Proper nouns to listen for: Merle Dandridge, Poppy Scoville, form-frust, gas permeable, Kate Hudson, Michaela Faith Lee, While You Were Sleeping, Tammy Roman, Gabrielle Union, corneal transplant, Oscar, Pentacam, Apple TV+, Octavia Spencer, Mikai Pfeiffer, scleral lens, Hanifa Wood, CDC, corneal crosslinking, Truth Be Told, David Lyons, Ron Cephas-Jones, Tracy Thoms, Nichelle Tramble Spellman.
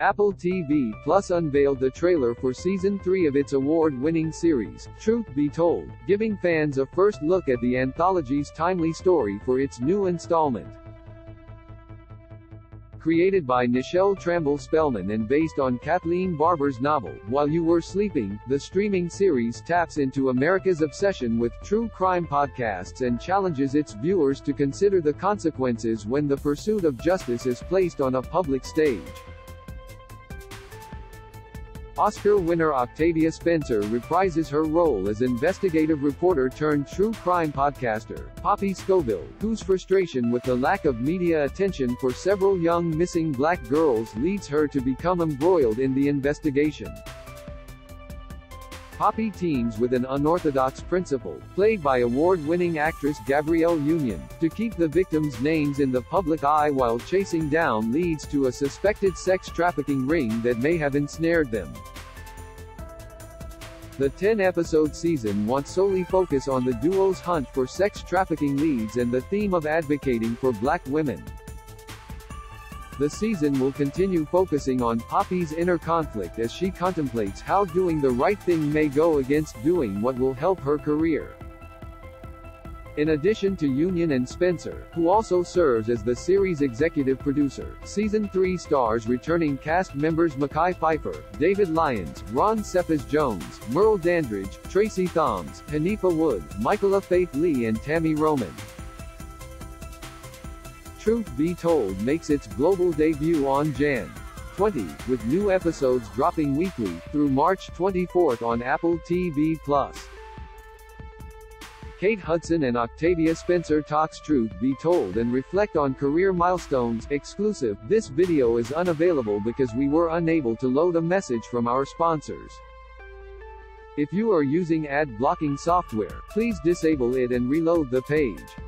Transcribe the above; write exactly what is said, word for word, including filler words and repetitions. Apple T V Plus unveiled the trailer for Season three of its award-winning series, Truth Be Told, giving fans a first look at the anthology's timely story for its new installment. Created by Nichelle Tramble Spellman and based on Kathleen Barber's novel, While You Were Sleeping, the streaming series taps into America's obsession with true crime podcasts and challenges its viewers to consider the consequences when the pursuit of justice is placed on a public stage. Oscar winner Octavia Spencer reprises her role as investigative reporter-turned-true crime podcaster, Poppy Scoville, whose frustration with the lack of media attention for several young missing black girls leads her to become embroiled in the investigation. Poppy teams with an unorthodox principal, played by award-winning actress Gabrielle Union, to keep the victims' names in the public eye while chasing down leads to a suspected sex trafficking ring that may have ensnared them. The ten-episode season wants solely focus on the duo's hunt for sex trafficking leads and the theme of advocating for black women. The season will continue focusing on Poppy's inner conflict as she contemplates how doing the right thing may go against doing what will help her career. In addition to Union and Spencer, who also serves as the series' executive producer, Season three stars returning cast members Mikai Pfeiffer, David Lyons, Ron Cephas-Jones, Merle Dandridge, Tracy Thoms, Hanifa Wood, Michaela Faith Lee and Tammy Roman. Truth Be Told makes its global debut on January twentieth, with new episodes dropping weekly, through March twenty-fourth on Apple T V plus. Kate Hudson and Octavia Spencer talks Truth Be Told and reflect on career milestones. Exclusive, this video is unavailable because we were unable to load a message from our sponsors. If you are using ad blocking software, please disable it and reload the page.